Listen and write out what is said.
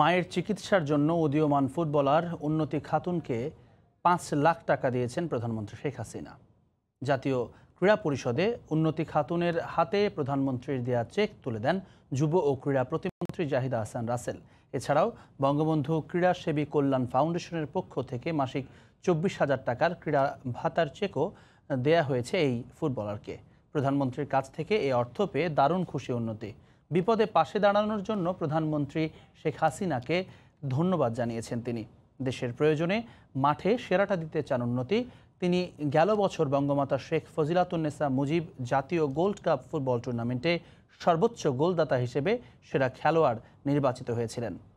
মায়ের চিকিৎসার জন্য উদীয়মান ফুটবলার উন্নতি খাতুনকে ৫ লাখ টাকা দিয়েছেন প্রধানমন্ত্রী শেখ হাসিনা। জাতীয় ক্রীড়া পরিষদে উন্নতি খাতুনের হাতে প্রধানমন্ত্রীর দেয়া চেক তুলে দেন যুব ও ক্রীড়া প্রতিমন্ত্রী জাহিদা হাসান রাসেল। এছাড়াও বঙ্গবন্ধু ক্রীড়া সেবা কল্যাণ ফাউন্ডেশনের পক্ষ থেকে মাসিক ২৪,০০০ টাকার ক্রীড়া ভাতার চেকও দেয়া হয়েছে এই ফুটবলারকে। প্রধানমন্ত্রীর কাছ থেকে এই অর্থ পেয়ে দারুণ খুশি উন্নতি। বিপদে পাশে দাঁড়ানোর জন্য প্রধানমন্ত্রী শেখ হাসিনাকে ধন্যবাদ জানিয়েছেন তিনি। দেশের প্রয়োজনে মাঠে সেরাটা দিতে চান উন্নতি। তিনি গেল বছর বঙ্গমাতা শেখ ফজিলাতুন্নেসা মুজিব জাতীয় গোল্ড কাপ ফুটবল টুর্নামেন্টে সর্বোচ্চ গোলদাতা হিসেবে সেরা খেলোয়াড় নির্বাচিত হয়েছিলেন।